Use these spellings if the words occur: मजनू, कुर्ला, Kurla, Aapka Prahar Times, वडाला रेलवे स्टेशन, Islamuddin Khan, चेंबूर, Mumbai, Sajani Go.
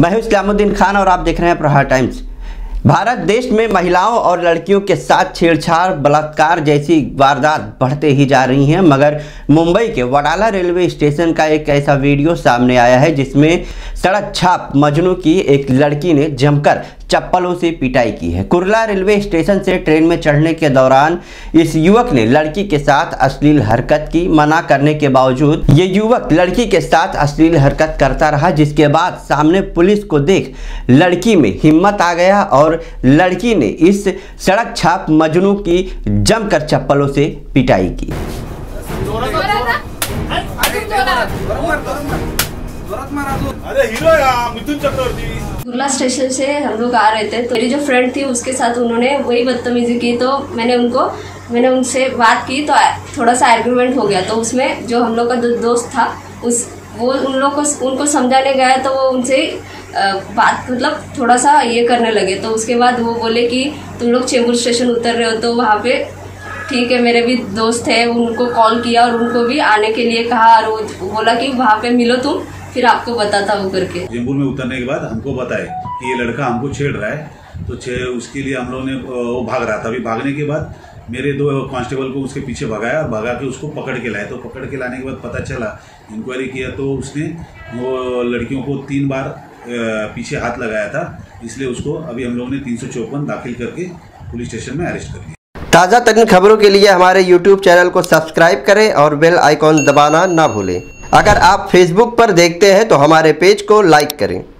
मैं हूं इस्लामुद्दीन खान और आप देख रहे हैं प्रहार टाइम्स। भारत देश में महिलाओं और लड़कियों के साथ छेड़छाड़, बलात्कार जैसी वारदात बढ़ते ही जा रही हैं, मगर मुंबई के वडाला रेलवे स्टेशन का एक ऐसा वीडियो सामने आया है जिसमें सड़क छाप मजनू की एक लड़की ने जमकर चप्पलों से पिटाई की है। कुरला रेलवे स्टेशन से ट्रेन में चढ़ने के दौरान इस युवक ने लड़की के साथ अश्लील हरकत की। मना करने के बावजूद ये युवक लड़की के साथ अश्लील हरकत करता रहा, जिसके बाद सामने पुलिस को देख लड़की में हिम्मत आ गया और लड़की ने इस सड़क छाप मजनू की जमकर चप्पलों से पिटाई की। अरे हीरो कुर्ला स्टेशन से हम लोग आ रहे थे तो मेरी जो फ्रेंड थी उसके साथ उन्होंने वही बदतमीजी की, तो मैंने उनसे बात की तो थोड़ा सा आर्ग्यूमेंट हो गया। तो उसमें जो हम लोग का दोस्त था उनको समझाने गया तो वो उनसे बात मतलब थोड़ा सा ये करने लगे। तो उसके बाद वो बोले कि तुम लोग चेंबूर स्टेशन उतर रहे हो, तो वहाँ पे ठीक है मेरे भी दोस्त है, उनको कॉल किया और उनको भी आने के लिए कहा और बोला कि वहाँ पे मिलो तुम, फिर आपको बताता हूँ करके। चेंबूर में उतरने के बाद हमको बताए कि ये लड़का हमको छेड़ रहा है, तो उसके लिए हम लोगों ने वो भाग रहा था। अभी भागने के बाद मेरे दो कांस्टेबल को उसके पीछे भगाया, भगा के उसको पकड़ के लाए। तो पकड़ के लाने के बाद पता चला, इंक्वायरी किया तो उसने वो लड़कियों को 3 बार पीछे हाथ लगाया था, इसलिए उसको अभी हम लोग ने 354 दाखिल करके पुलिस स्टेशन में अरेस्ट कर दिया। ताज़ा तरीन खबरों के लिए हमारे यूट्यूब चैनल को सब्सक्राइब करें और बेल आइकॉन दबाना ना भूलें। अगर आप फेसबुक पर देखते हैं तो हमारे पेज को लाइक करें।